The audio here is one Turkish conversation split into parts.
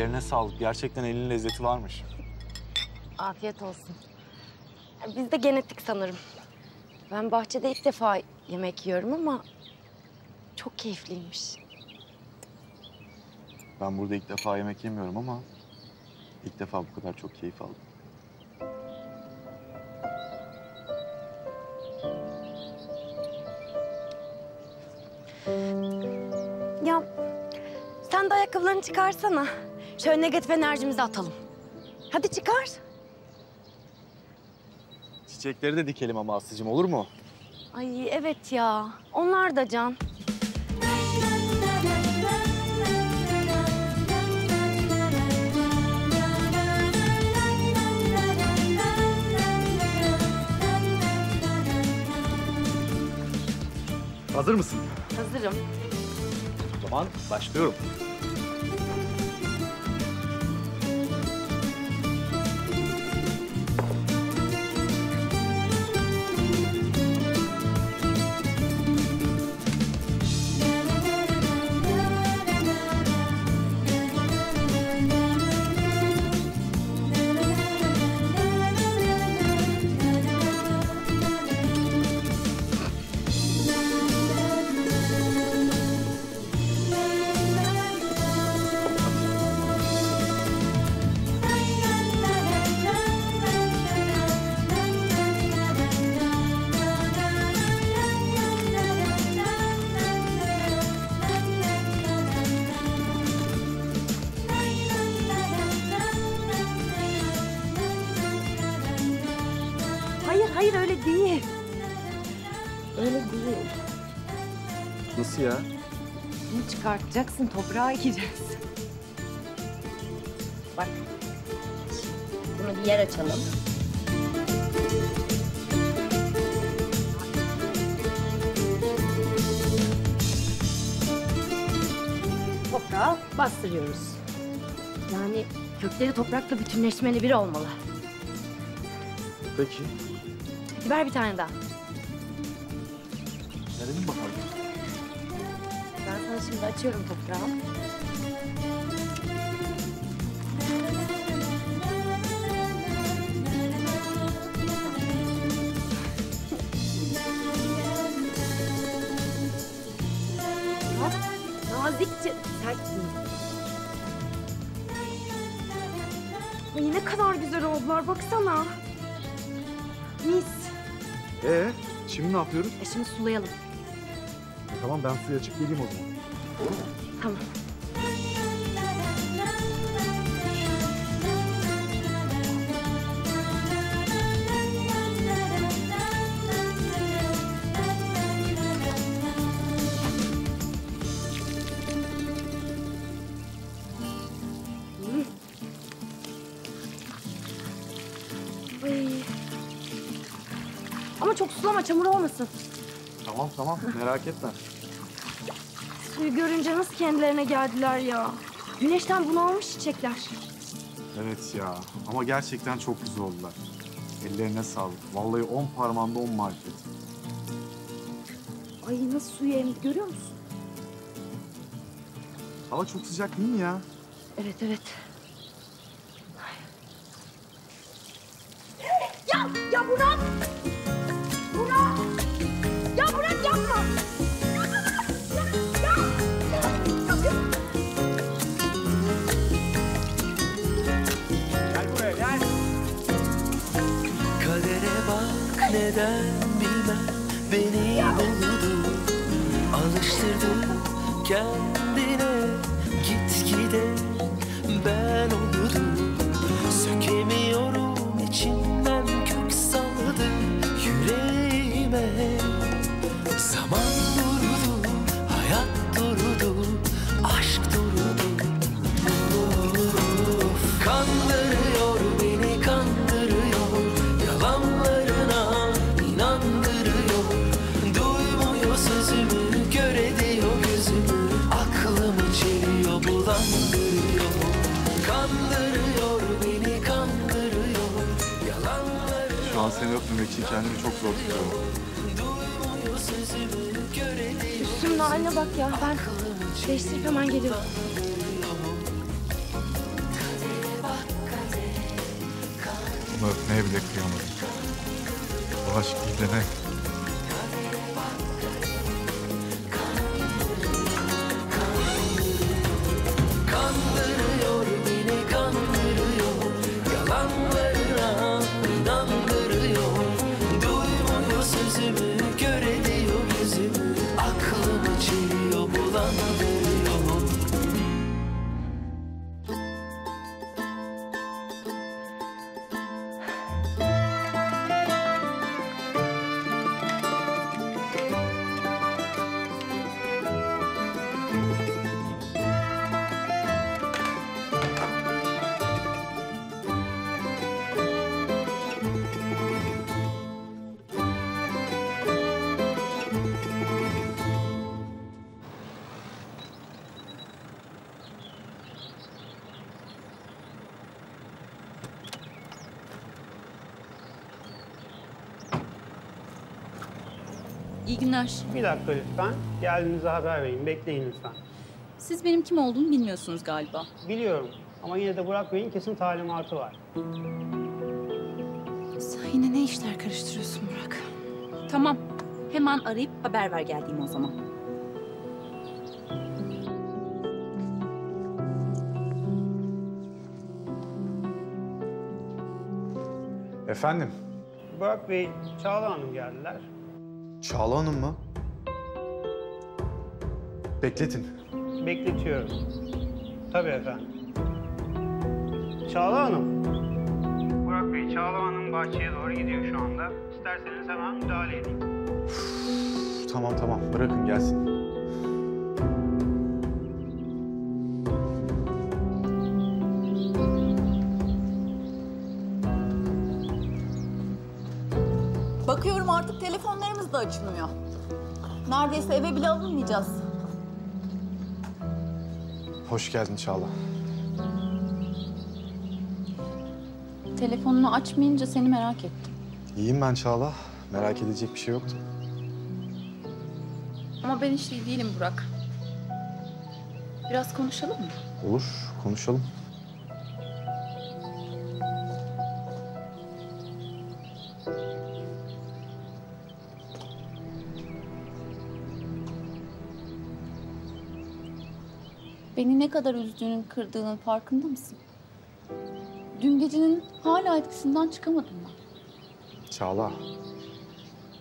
Ellerine sağlık. Gerçekten elin lezzeti varmış. Afiyet olsun. Biz de genetik sanırım. Ben bahçede ilk defa yemek yiyorum ama çok keyifliymiş. Ben burada ilk defa yemek yemiyorum ama ilk defa bu kadar çok keyif aldım. Ya sen de ayakkabılarını çıkarsana. Şöyle negatif enerjimizi atalım. Hadi çıkar. Çiçekleri de dikelim ama Aslı'cığım, olur mu? Ay evet ya. Onlar da can. Hazır mısın? Hazırım. O zaman başlıyorum. Hayır, öyle değil. Öyle değil. Nasıl ya? Bunu çıkartacaksın, toprağa ekeceğiz. Bak, bunu bir yer açalım. Toprağa bastırıyoruz. Yani kökleri toprakla bütünleşmeli biri olmalı. Peki. Ver bir tane daha. Verelim bakalım. Ben sana şimdi açıyorum toprağı. Nazikçe sert değil. Ne kadar güzel oldular, baksana. Mis. Şimdi ne yapıyoruz? Şimdi sulayalım. Tamam, ben suya çık geleyim o zaman. Tamam. Ama çok sulama, çamur olmasın. Tamam, merak etme. Suyu görünce nasıl kendilerine geldiler ya. Güneşten bunalmış çiçekler. Evet ya, ama gerçekten çok güzel oldular. Ellerine sağlık. Vallahi 10 parmağında 10 marifet. Ay nasıl suyu emdi, görüyor musun? Hava çok sıcak değil mi ya? Evet. Ya Burak! Burak yapma! Gel buraya, gel! Kadere bak, neden bilmem beni buldu. Alıştırdı kendine, gitgide ben olurum. Sökemiyorum içimden, kök salladı yüreğime. Zaman durdu, hayat durdu, aşk durdu. Kandırıyor beni, kandırıyor, yalanlarına inandırıyor. Duymuyor sözümü, kör ediyor gözümü, aklımı çeliyor, bulandırıyor. Kandırıyor beni, kandırıyor, yalanlarına. Şu an seni öpmemek için kendimi çok zor tutuyorum. Üstümün haline bak ya. Ben değiştirip hemen geliyorum. Başını öpmeye bile kıyamadım. Bu aşk gidene. Kandırıyor beni, kandırıyor. Yalanlarına inandırıyor. Duymuyor sözümü, kör ediyor gözümü. Aklımı çeliyor, bulandırıyor. İyi günler. Bir dakika lütfen. Geldiğinizi haber verin. Bekleyin lütfen. Siz benim kim olduğumu bilmiyorsunuz galiba. Biliyorum ama yine de Burak Bey'in kesin talimatı var. Sen yine ne işler karıştırıyorsun Burak? Tamam. Hemen arayıp haber ver geldiğimi o zaman. Efendim? Burak Bey, Çağla Hanım geldiler. Çağla Hanım mı? Bekletin. Bekletiyorum. Tabii efendim. Çağla Hanım. Burak Bey, Çağla Hanım bahçeye doğru gidiyor şu anda. İsterseniz hemen müdahale edeyim. Tamam. Bırakın gelsin. Bakıyorum artık telefonlarımız da açılmıyor. Neredeyse eve bile alınmayacağız. Hoş geldin Çağla. Telefonunu açmayınca seni merak ettim. İyiyim ben Çağla. Merak edecek bir şey yoktu. Ama ben hiç iyi değilim Burak. Biraz konuşalım mı? Olur, konuşalım. Beni ne kadar üzdüğünün, kırdığının farkında mısın? Dün gecenin hala etkisinden çıkamadım ben. Çağla,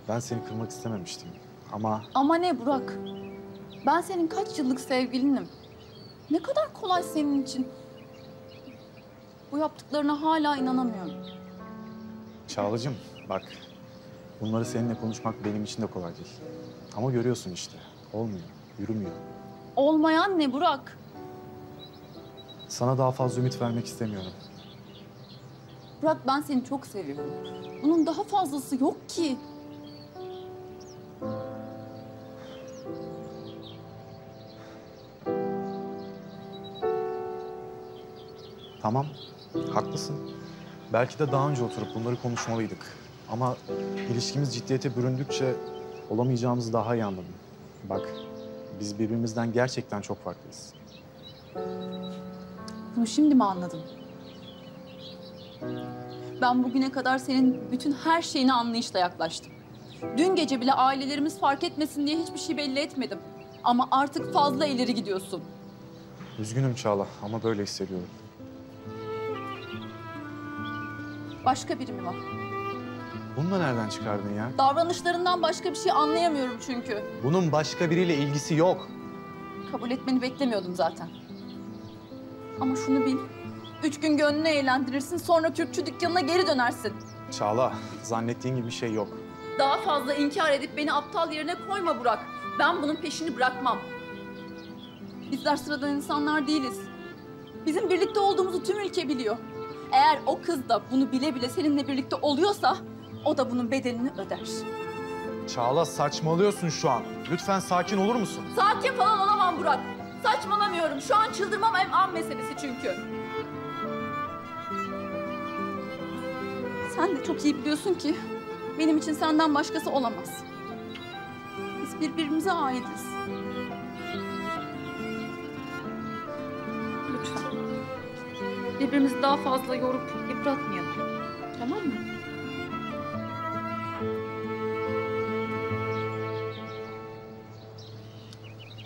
ben seni kırmak istememiştim ama... Ama ne Burak? Ben senin kaç yıllık sevgilinim. Ne kadar kolay senin için. Bu yaptıklarına hala inanamıyorum. Çağlacığım bak, bunları seninle konuşmak benim için de kolay değil. Ama görüyorsun işte, olmuyor, yürümüyor. Olmayan ne Burak? Sana daha fazla ümit vermek istemiyorum. Burak, ben seni çok seviyorum. Bunun daha fazlası yok ki. Tamam, haklısın. Belki de daha önce oturup bunları konuşmalıydık. Ama ilişkimiz ciddiyete büründükçe olamayacağımızı daha iyi anladım. Bak, biz birbirimizden gerçekten çok farklıyız. Bunu şimdi mi anladın? Ben bugüne kadar senin bütün her şeyine anlayışla yaklaştım. Dün gece bile ailelerimiz fark etmesin diye hiçbir şey belli etmedim. Ama artık fazla ileri gidiyorsun. Üzgünüm Çağla ama böyle hissediyorum. Başka biri mi var? Bunu da nereden çıkardın ya? Davranışlarından başka bir şey anlayamıyorum çünkü. Bunun başka biriyle ilgisi yok. Kabul etmeni beklemiyordum zaten. Ama şunu bil, 3 gün gönlünü eğlendirirsin, sonra Türkçü dükkanına geri dönersin. Çağla, zannettiğin gibi bir şey yok. Daha fazla inkar edip beni aptal yerine koyma Burak. Ben bunun peşini bırakmam. Bizler sıradan insanlar değiliz. Bizim birlikte olduğumuzu tüm ülke biliyor. Eğer o kız da bunu bile bile seninle birlikte oluyorsa... O da bunun bedelini öder. Çağla, saçmalıyorsun şu an. Lütfen sakin olur musun? Sakin falan olamam Burak. Saçmalamıyorum. Şu an çıldırmam hem an meselesi çünkü. Sen de çok iyi biliyorsun ki benim için senden başkası olamaz. Biz birbirimize aitiz. Lütfen. Birbirimizi daha fazla yorup yıpratmayalım. Tamam tamam mı?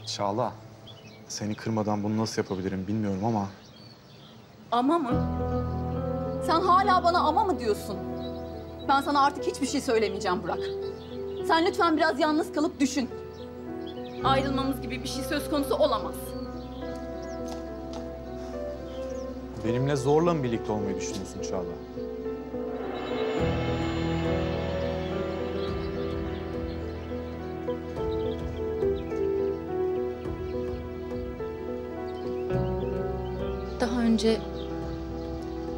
Çağla, seni kırmadan bunu nasıl yapabilirim bilmiyorum ama... Ama mı? Sen hala bana ama mı diyorsun? Ben sana artık hiçbir şey söylemeyeceğim Burak. Sen lütfen biraz yalnız kalıp düşün. Ayrılmamız gibi bir şey söz konusu olamaz. Benimle zorla mı birlikte olmayı düşünüyorsun Çağla? Daha önce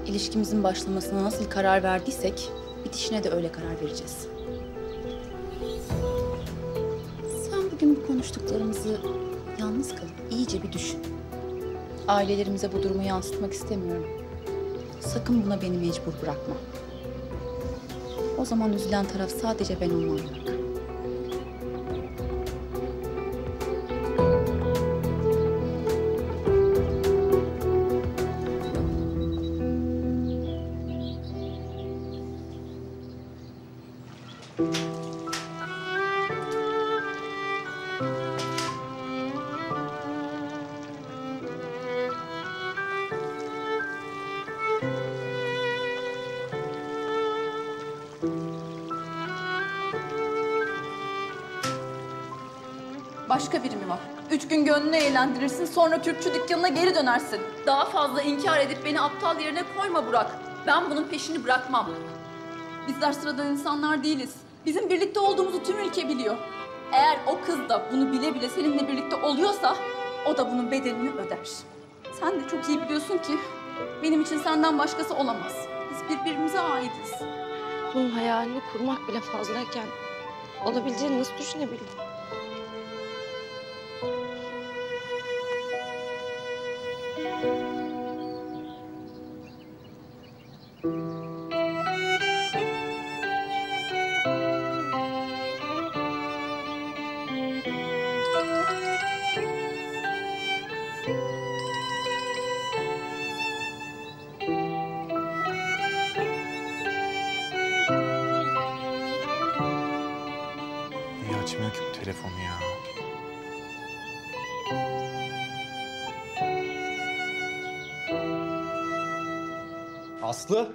ilişkimizin başlamasına nasıl karar verdiysek bitişine de öyle karar vereceğiz. Sen bugün bu konuştuklarımızı yalnız kalıp iyice bir düşün. Ailelerimize bu durumu yansıtmak istemiyorum. Sakın buna beni mecbur bırakma. O zaman üzülen taraf sadece ben olmam Burak. Başka biri mi var? 3 gün gönlünü eğlendirirsin, sonra Türkçü dükkanına geri dönersin. Daha fazla inkar edip beni aptal yerine koyma Burak. Ben bunun peşini bırakmam. Bizler sıradan insanlar değiliz. Bizim birlikte olduğumuzu tüm ülke biliyor. Eğer o kız da bunu bile bile seninle birlikte oluyorsa, o da bunun bedelini öder. Sen de çok iyi biliyorsun ki benim için senden başkası olamaz. Biz birbirimize aitiz. Bunun hayalini kurmak bile fazlayken olabileceğini nasıl düşünebilirim? Açmıyor ki bu telefonu ya. Aslı.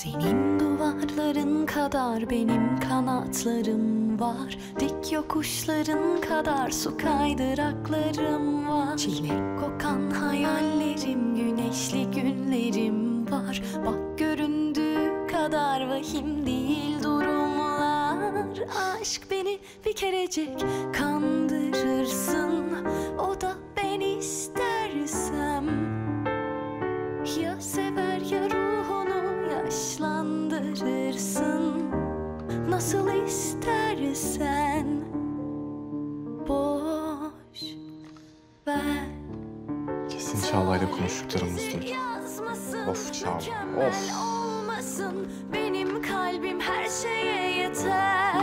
Senin duvarların kadar benim kanatlarım var. Dik yokuşların kadar su kaydıraklarım var. Çilek kokan hayallerim, güneşli günlerim var. Bak göründüğü kadar vahim değil durumlar. Aşk beni bir kerecik kandırırsın, o da ben istersem. Ya sever ya yaşlandırırsın, nasıl istersen boş ver. Kesin Çağla'yla konuştuklarımız duydum. Of Çağla, of. Benim kalbim her şeye yeter.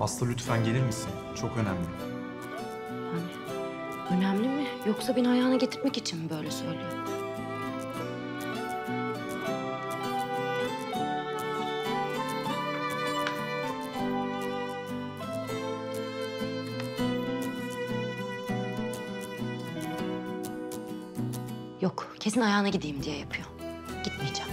Aslı lütfen gelir misin? Çok önemli. Yani, önemli mi? Yoksa beni ayağına getirmek için mi böyle söylüyor? Yok, kesin ayağına gideyim diye yapıyor. Gitmeyeceğim.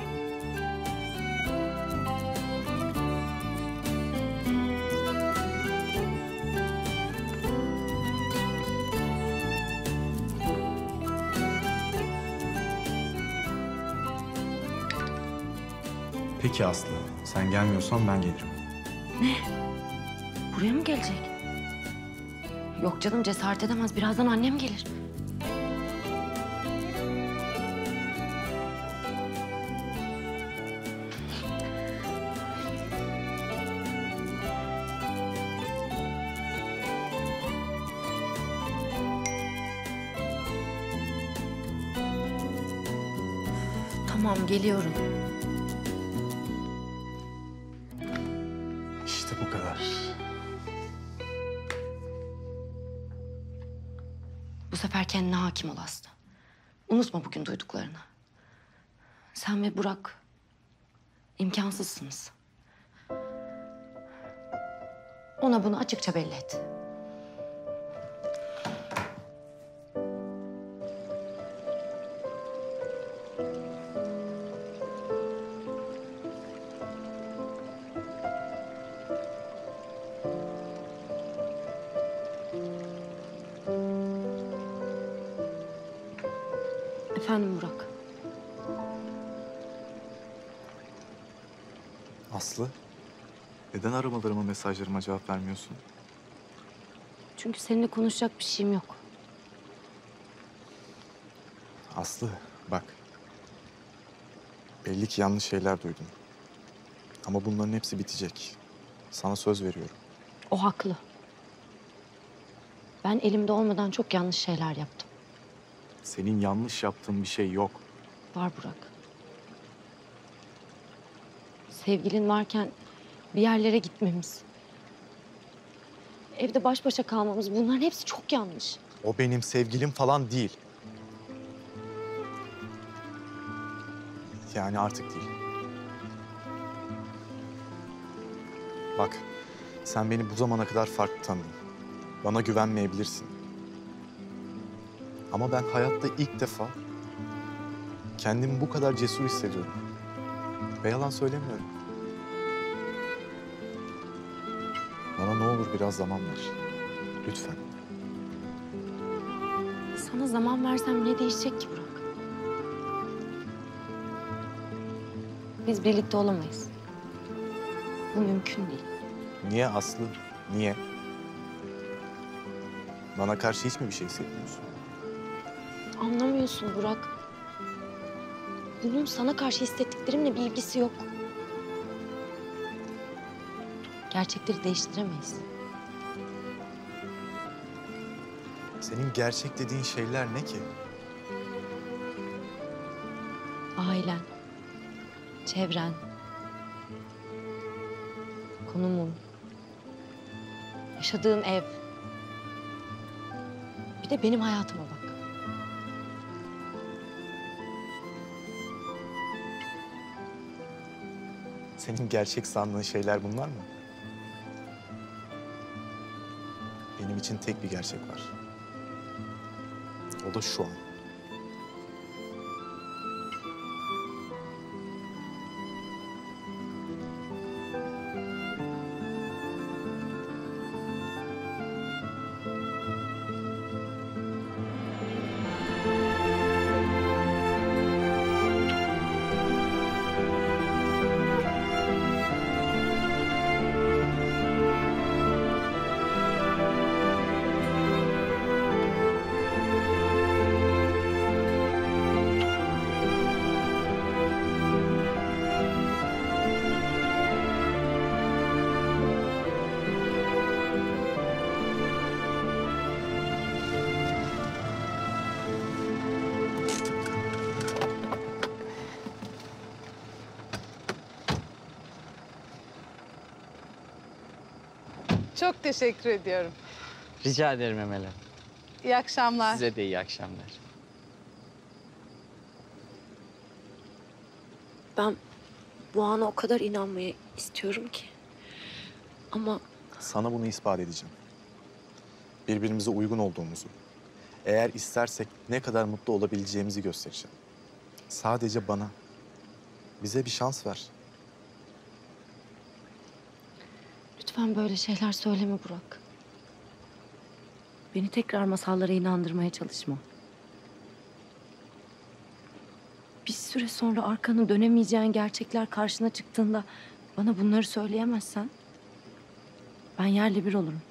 Peki Aslı, sen gelmiyorsan ben gelirim. Ne? Buraya mı gelecek? Yok canım, cesaret edemez. Birazdan annem gelir. Tamam, geliyorum. İşte bu kadar. Bu sefer kendine hakim ol Aslı. Unutma bugün duyduklarını. Sen ve Burak imkansızsınız. Ona bunu açıkça belli et. Efendim Burak. Aslı, neden aramalarıma, mesajlarıma cevap vermiyorsun? Çünkü seninle konuşacak bir şeyim yok. Aslı, bak. Belli ki yanlış şeyler duydum. Ama bunların hepsi bitecek. Sana söz veriyorum. O haklı. Ben elimde olmadan çok yanlış şeyler yaptım. Senin yanlış yaptığın bir şey yok. Var Burak. Sevgilin varken bir yerlere gitmemiz, evde baş başa kalmamız, bunların hepsi çok yanlış. O benim sevgilim falan değil. Yani artık değil. Bak, sen beni bu zamana kadar farklı tanıdın. Bana güvenmeyebilirsin. Ama ben hayatta ilk defa kendimi bu kadar cesur hissediyorum. Ve yalan söylemiyorum. Bana ne olur biraz zaman ver. Lütfen. Sana zaman versem ne değişecek ki Burak? Biz birlikte olamayız. Bu mümkün değil. Niye Aslı? Niye? Bana karşı hiç mi bir şey hissetmiyorsun? Anlamıyorsun Burak. Bunun sana karşı hissettiklerimle bir ilgisi yok. Gerçekleri değiştiremeyiz. Senin gerçek dediğin şeyler ne ki? Ailen, çevren, konumun, yaşadığın ev. Bir de benim hayatıma bak. Senin gerçek sandığın şeyler bunlar mı? Benim için tek bir gerçek var. O da şu an. Çok teşekkür ediyorum. Rica ederim Emel Hanım. İyi akşamlar. Size de iyi akşamlar. Ben bu ana o kadar inanmayı istiyorum ki. Ama... Sana bunu ispat edeceğim. Birbirimize uygun olduğumuzu, eğer istersek ne kadar mutlu olabileceğimizi göstereceğim. Sadece bana, bize bir şans ver. Lütfen böyle şeyler söyleme Burak. Beni tekrar masallara inandırmaya çalışma. Bir süre sonra arkanı dönemeyeceğin gerçekler karşına çıktığında bana bunları söyleyemezsen ben yerle bir olurum.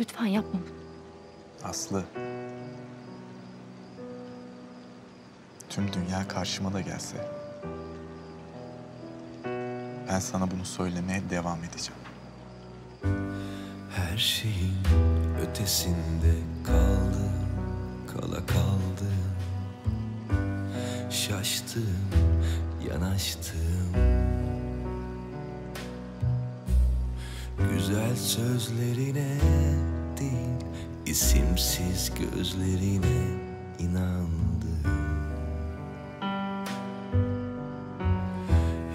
Lütfen yapma bunu. Aslı. Tüm dünya karşıma da gelse ben sana bunu söylemeye devam edeceğim. Her şeyin ötesinde kaldım, kala kaldım. Şaştım, yanaştım. Güzel sözlerine değil, isimsiz gözlerine inandım.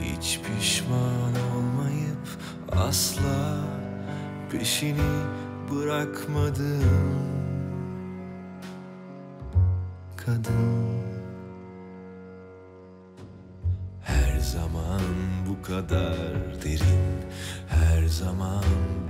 Hiç pişman olmayıp asla peşini bırakmadım. Kadın her zaman bu kadar derin, her zaman